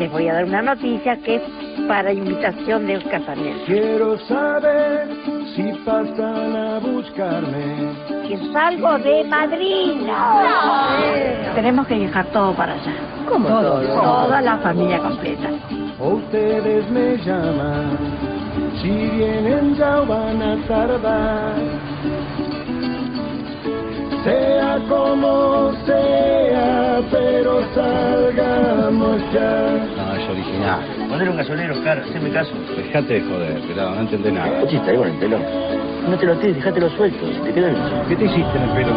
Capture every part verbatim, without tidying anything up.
les voy a dar una noticia que es para invitación de Oscar Sanel. Quiero saber si pasan a buscarme. Que salgo de Madrid. No. No. Tenemos que dejar todo para allá. ¿Cómo todo? Todo. Toda la familia completa. Ustedes me llaman. Si vienen ya van a tardar. Sea como sea, pero salgamos ya. No, es original. Poner un gasolero, Oscar, hazme caso. Dejate de joder, pelado, no entendés nada. ¿Qué chiste ahí con el pelo? No te lo tires, dejátelo suelto, si te quedas. ¿Qué te hiciste en el pelo?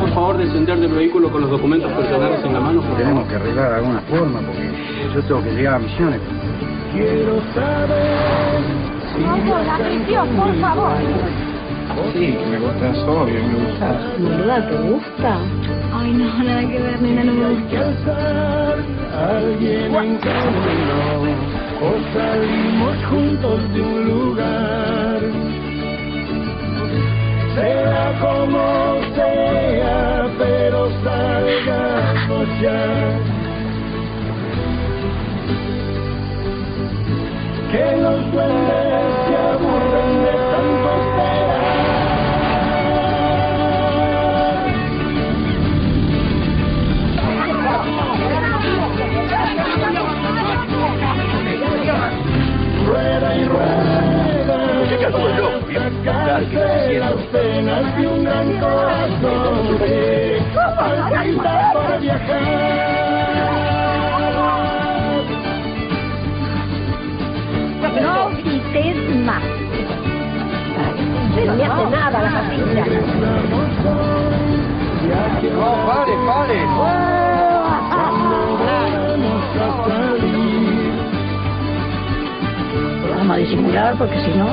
Por favor, descender del vehículo con los documentos personales en la mano. Porque tenemos que arreglar de alguna forma, porque yo tengo que llegar a Misiones. Quiero saber si... No, la prisión, por favor. Sí, me gustas, obvio, me gustas. ¿De verdad te gusta? Ay, no, nada que ver, nena, no me gusta. Alguien en camino, o salimos juntos de un lugar. Sea como sea, pero salgamos ya. Que los duendes se aburren de tanto esperar. Rueda y rueda, llega todo loco. Las penas de un gran corazón que palpita para viajar. No grites más. No me hace nada la familia. No, pare, pare. Vamos a disimular porque si no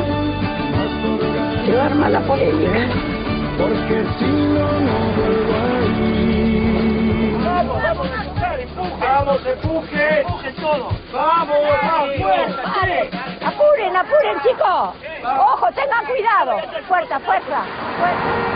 se arma la polémica. Porque si no, no vuelvo ahí. Vamos, vamos, vamos, empuje, empuje todo. Vamos, vamos, pare. Apuren, apuren, chicos. Ojo, tengan cuidado. Fuerza, fuerza, fuerza.